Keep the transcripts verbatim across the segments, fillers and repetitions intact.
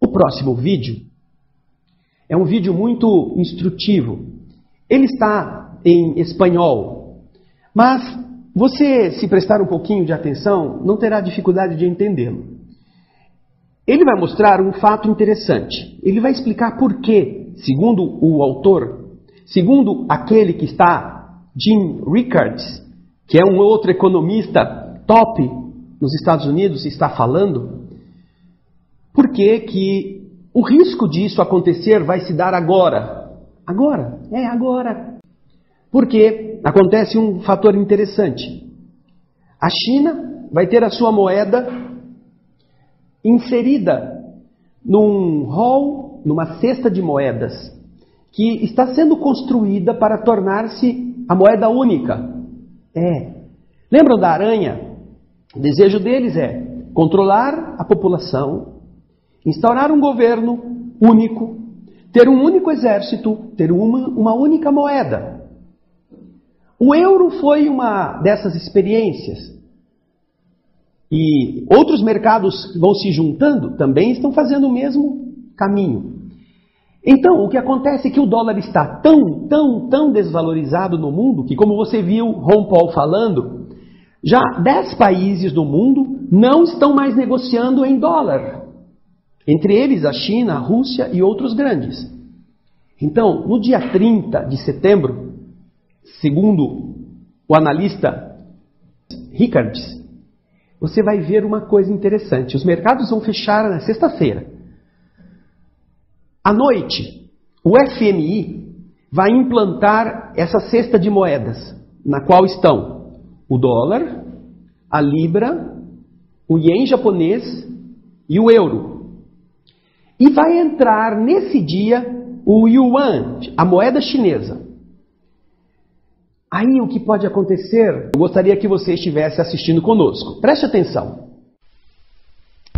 O próximo vídeo é um vídeo muito instrutivo. Ele está em espanhol, mas você, se prestar um pouquinho de atenção, não terá dificuldade de entendê-lo. Ele vai mostrar um fato interessante. Ele vai explicar por que, segundo o autor, segundo aquele que está, Jim Rickards, que é um outro economista top nos Estados Unidos, está falando, por que que o risco disso acontecer vai se dar agora. Agora, é agora. Porque acontece um fator interessante. A China vai ter a sua moeda inserida num rol, numa cesta de moedas, que está sendo construída para tornar-se a moeda única. É. Lembram da aranha? O desejo deles é controlar a população, instaurar um governo único, ter um único exército, ter uma, uma única moeda. O euro foi uma dessas experiências. E outros mercados vão se juntando, também estão fazendo o mesmo caminho. Então, o que acontece é que o dólar está tão, tão, tão desvalorizado no mundo que, como você viu Ron Paul falando, já dez países do mundo não estão mais negociando em dólar. Entre eles a China, a Rússia e outros grandes. Então, no dia trinta de setembro, segundo o analista Rickards, você vai ver uma coisa interessante. Os mercados vão fechar na sexta-feira. À noite, o F M I vai implantar essa cesta de moedas, na qual estão o dólar, a libra, o iene japonês e o euro. E vai entrar nesse dia o yuan, a moeda chinesa. Aí o que pode acontecer? Eu gostaria que você estivesse assistindo conosco. Preste atenção.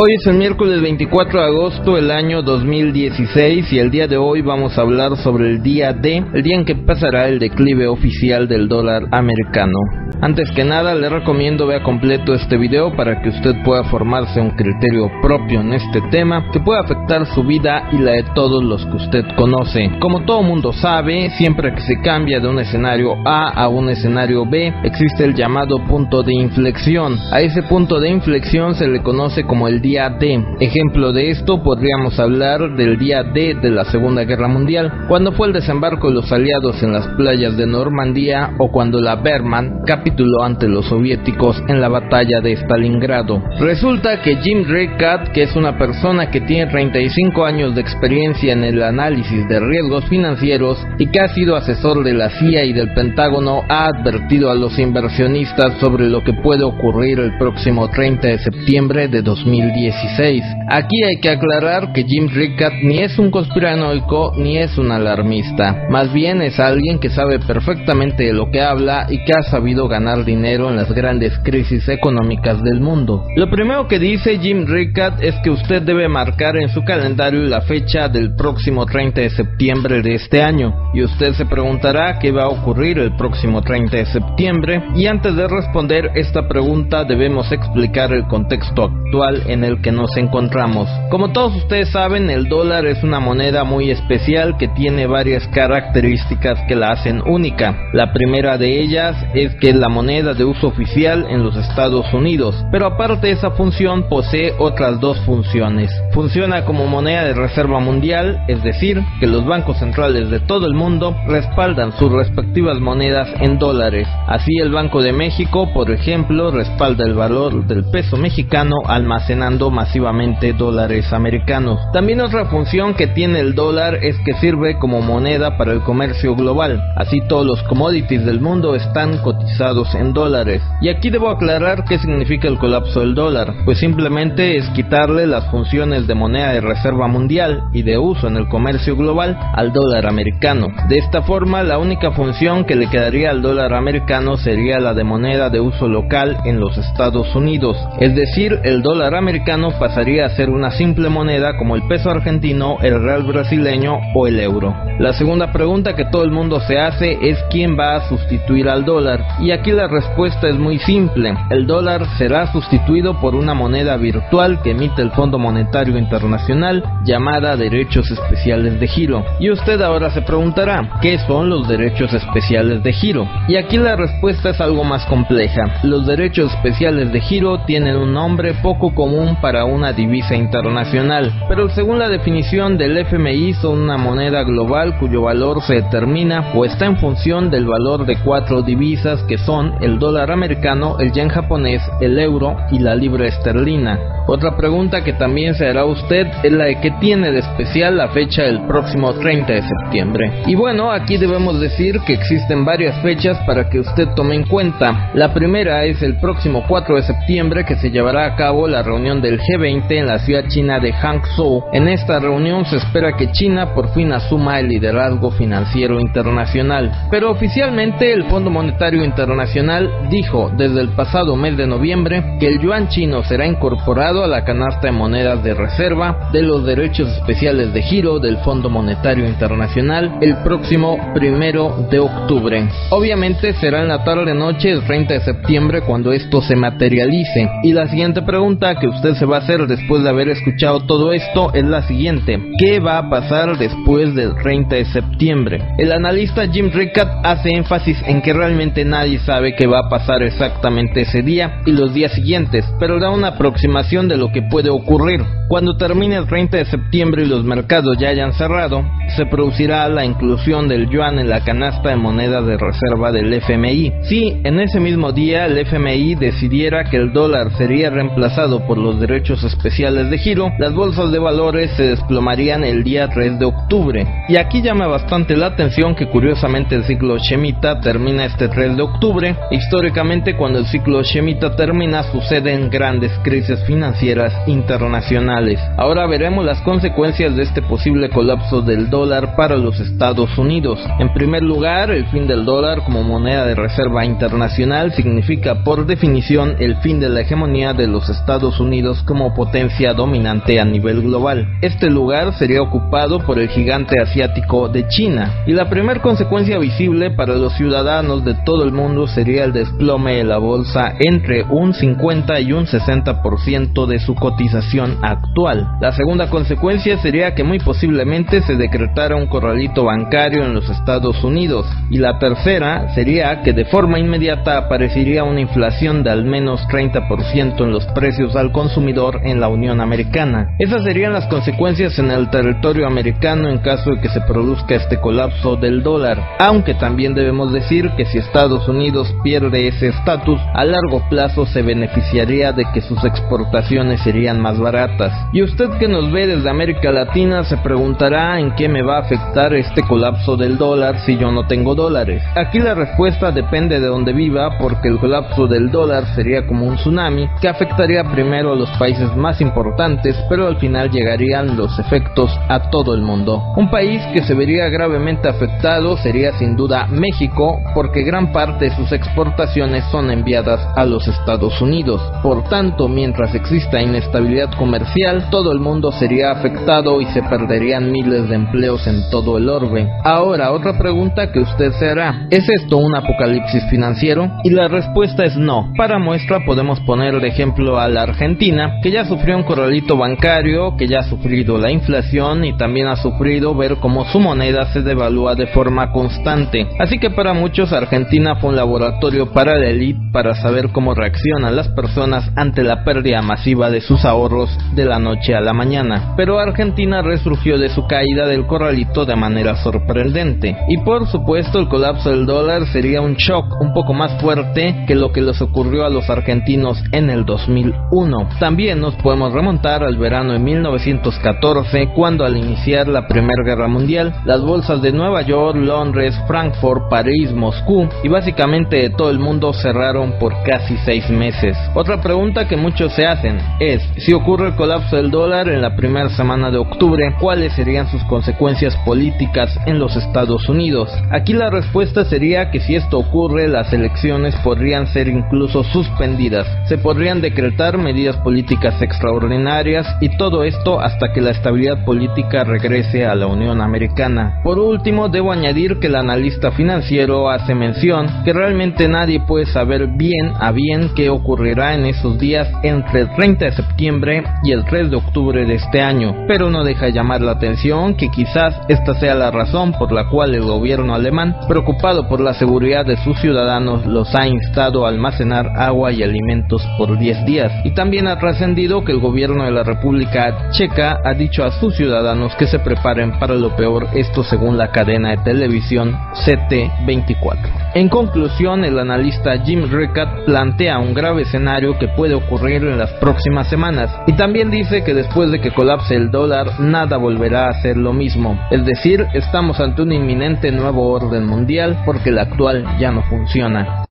Hoy es el miércoles veinticuatro de agosto del año dos mil dieciséis y el día de hoy vamos a hablar sobre el día D, el día en que pasará el declive oficial del dólar americano. Antes que nada, le recomiendo vea completo este video para que usted pueda formarse un criterio propio en este tema que pueda afectar su vida y la de todos los que usted conoce. Como todo mundo sabe, siempre que se cambia de un escenario A a un escenario B, existe el llamado punto de inflexión. A ese punto de inflexión se le conoce como el día D. Ejemplo de esto podríamos hablar del día D de la Segunda Guerra Mundial, cuando fue el desembarco de los aliados en las playas de Normandía o cuando la Wehrmacht capituló ante los soviéticos en la batalla de Stalingrado. Resulta que Jim Rickards, que es una persona que tiene treinta y cinco años de experiencia en el análisis de riesgos financieros y que ha sido asesor de la C I A y del Pentágono, ha advertido a los inversionistas sobre lo que puede ocurrir el próximo treinta de septiembre de dos mil dieciséis. Aquí hay que aclarar que Jim Rickards ni es un conspiranoico ni es un alarmista, más bien es alguien que sabe perfectamente de lo que habla y que ha sabido ganar dinero en las grandes crisis económicas del mundo. Lo primero que dice Jim Rickards es que usted debe marcar en su calendario la fecha del próximo treinta de septiembre de este año, y usted se preguntará qué va a ocurrir el próximo treinta de septiembre, y antes de responder esta pregunta debemos explicar el contexto actual en el que nos encontramos. Como todos ustedes saben, el dólar es una moneda muy especial que tiene varias características que la hacen única. La primera de ellas es que es la moneda de uso oficial en los Estados Unidos, pero aparte de esa función posee otras dos funciones. Funciona como moneda de reserva mundial, es decir, que los bancos centrales de todo el mundo respaldan sus respectivas monedas en dólares. Así el Banco de México, por ejemplo, respalda el valor del peso mexicano almacenando masivamente dólares americanos. También otra función que tiene el dólar es que sirve como moneda para el comercio global, así todos los commodities del mundo están cotizados en dólares. Y aquí debo aclarar qué significa el colapso del dólar, pues simplemente es quitarle las funciones de moneda de reserva mundial y de uso en el comercio global al dólar americano. De esta forma, la única función que le quedaría al dólar americano sería la de moneda de uso local en los Estados Unidos, es decir, el dólar americano americano pasaría a ser una simple moneda como el peso argentino, el real brasileño o el euro. La segunda pregunta que todo el mundo se hace es ¿quién va a sustituir al dólar? Y aquí la respuesta es muy simple, el dólar será sustituido por una moneda virtual que emite el Fondo Monetario Internacional llamada Derechos Especiales de Giro. Y usted ahora se preguntará, ¿qué son los Derechos Especiales de Giro? Y aquí la respuesta es algo más compleja, los Derechos Especiales de Giro tienen un nombre poco común para una divisa internacional, pero según la definición del F M I son una moneda global cuyo valor se determina o está en función del valor de cuatro divisas que son el dólar americano, el yen japonés, el euro y la libra esterlina. Otra pregunta que también se hará usted es la de qué tiene de especial la fecha del próximo treinta de septiembre. Y bueno, aquí debemos decir que existen varias fechas para que usted tome en cuenta. La primera es el próximo cuatro de septiembre, que se llevará a cabo la reunión del G veinte en la ciudad china de Hangzhou. En esta reunión se espera que China por fin asuma el liderazgo financiero internacional. Pero oficialmente el Fondo Monetario Internacional dijo desde el pasado mes de noviembre que el yuan chino será incorporado a la canasta de monedas de reserva de los derechos especiales de giro del Fondo Monetario Internacional el próximo primero de octubre. Obviamente será en la tarde noche del treinta de septiembre cuando esto se materialice. Y la siguiente pregunta que usted se va a hacer después de haber escuchado todo esto es la siguiente: ¿qué va a pasar después del treinta de septiembre? El analista Jim Rickards hace énfasis en que realmente nadie sabe qué va a pasar exactamente ese día y los días siguientes, pero da una aproximación de lo que puede ocurrir. Cuando termine el treinta de septiembre y los mercados ya hayan cerrado, se producirá la inclusión del yuan en la canasta de monedas de reserva del F M I. Si en ese mismo día el F M I decidiera que el dólar sería reemplazado por los derechos especiales de giro, las bolsas de valores se desplomarían el día tres de octubre. Y aquí llama bastante la atención que curiosamente el ciclo Shemita termina este tres de octubre. Históricamente cuando el ciclo Shemita termina suceden grandes crisis financieras internacionales. Ahora veremos las consecuencias de este posible colapso del dólar para los Estados Unidos. En primer lugar, el fin del dólar como moneda de reserva internacional significa por definición el fin de la hegemonía de los Estados Unidos como potencia dominante a nivel global. Este lugar sería ocupado por el gigante asiático de China. Y la primera consecuencia visible para los ciudadanos de todo el mundo sería el desplome de la bolsa entre un cincuenta y un sesenta por ciento de su cotización actual. La segunda consecuencia sería que muy posiblemente se decretara un corralito bancario en los Estados Unidos, y la tercera sería que de forma inmediata aparecería una inflación de al menos treinta por ciento en los precios al consumidor en la Unión Americana. Esas serían las consecuencias en el territorio americano en caso de que se produzca este colapso del dólar, aunque también debemos decir que si Estados Unidos pierde ese estatus, a largo plazo se beneficiaría de que sus exportaciones serían más baratas. Y usted que nos ve desde América Latina se preguntará en qué me va a afectar este colapso del dólar si yo no tengo dólares. Aquí la respuesta depende de donde viva, porque el colapso del dólar sería como un tsunami que afectaría primero a los países más importantes, pero al final llegarían los efectos a todo el mundo. Un país que se vería gravemente afectado sería sin duda México, porque gran parte de sus exportaciones son enviadas a los Estados Unidos. Por tanto, mientras exista inestabilidad comercial, todo el mundo sería afectado y se perderían miles de empleos en todo el orbe. Ahora, otra pregunta que usted se hará: ¿es esto un apocalipsis financiero? Y la respuesta es no. Para muestra podemos poner de ejemplo a la Argentina, que ya sufrió un corralito bancario, que ya ha sufrido la inflación y también ha sufrido ver cómo su moneda se devalúa de forma constante. Así que para muchos Argentina fue un laboratorio para la élite para saber cómo reaccionan las personas ante la pérdida masiva de sus ahorros de la noche a la mañana. Pero Argentina resurgió de su caída del corralito de manera sorprendente. Y por supuesto el colapso del dólar sería un shock un poco más fuerte que lo que les ocurrió a los argentinos en el dos mil uno. También nos podemos remontar al verano de mil novecientos catorce, cuando al iniciar la Primera Guerra Mundial, las bolsas de Nueva York, Londres, Frankfurt, París, Moscú y básicamente de todo el mundo cerraron por casi seis meses. Otra pregunta que muchos se hacen es, si ocurre el colapso del dólar en la primera semana de octubre, ¿cuáles serían sus consecuencias consecuencias políticas en los Estados Unidos. Aquí la respuesta sería que si esto ocurre, las elecciones podrían ser incluso suspendidas, se podrían decretar medidas políticas extraordinarias y todo esto hasta que la estabilidad política regrese a la Unión Americana. Por último, debo añadir que el analista financiero hace mención que realmente nadie puede saber bien a bien qué ocurrirá en esos días entre el treinta de septiembre y el tres de octubre de este año, pero no deja llamar la atención que quizás esta sea la razón por la cual el gobierno alemán, preocupado por la seguridad de sus ciudadanos, los ha instado a almacenar agua y alimentos por diez días. Y también ha trascendido que el gobierno de la República Checa ha dicho a sus ciudadanos que se preparen para lo peor, esto según la cadena de televisión C T veinticuatro. En conclusión, el analista Jim Rickards plantea un grave escenario que puede ocurrir en las próximas semanas y también dice que después de que colapse el dólar, nada volverá a ser lo mismo, es decir, estamos ante un inminente nuevo orden mundial porque el actual ya no funciona.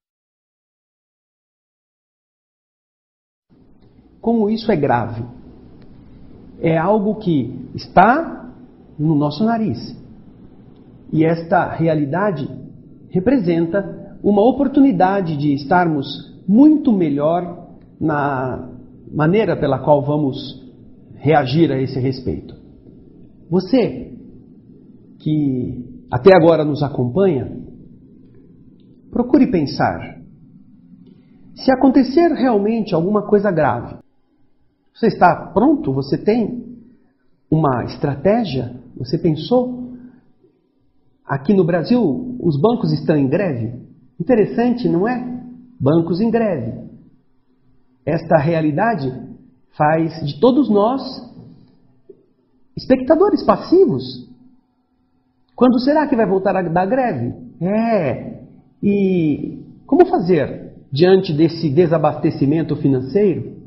Como isso é grave, é algo que está no nosso nariz. E esta realidade representa uma oportunidade de estarmos muito melhor na maneira pela qual vamos reagir a esse respeito. Você que até agora nos acompanha, procure pensar. Se acontecer realmente alguma coisa grave, você está pronto? Você tem uma estratégia? Você pensou? Aqui no Brasil, os bancos estão em greve. Interessante, não é? Bancos em greve. Esta realidade faz de todos nós espectadores passivos. Quando será que vai voltar a dar greve? É. E como fazer diante desse desabastecimento financeiro?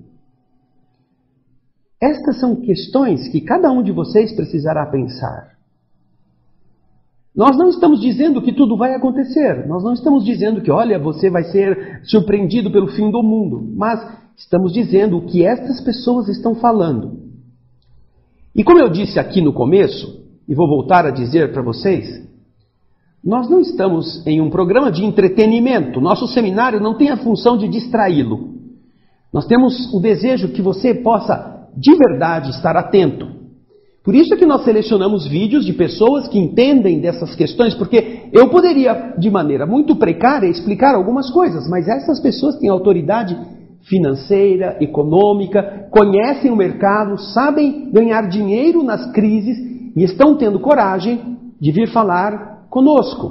Estas são questões que cada um de vocês precisará pensar. Nós não estamos dizendo que tudo vai acontecer. Nós não estamos dizendo que, olha, você vai ser surpreendido pelo fim do mundo. Mas estamos dizendo o que estas pessoas estão falando. E como eu disse aqui no começo, e vou voltar a dizer para vocês, nós não estamos em um programa de entretenimento. Nosso seminário não tem a função de distraí-lo. Nós temos o desejo que você possa de verdade estar atento. Por isso é que nós selecionamos vídeos de pessoas que entendem dessas questões, porque eu poderia, de maneira muito precária, explicar algumas coisas, mas essas pessoas têm autoridade financeira, econômica, conhecem o mercado, sabem ganhar dinheiro nas crises e estão tendo coragem de vir falar conosco.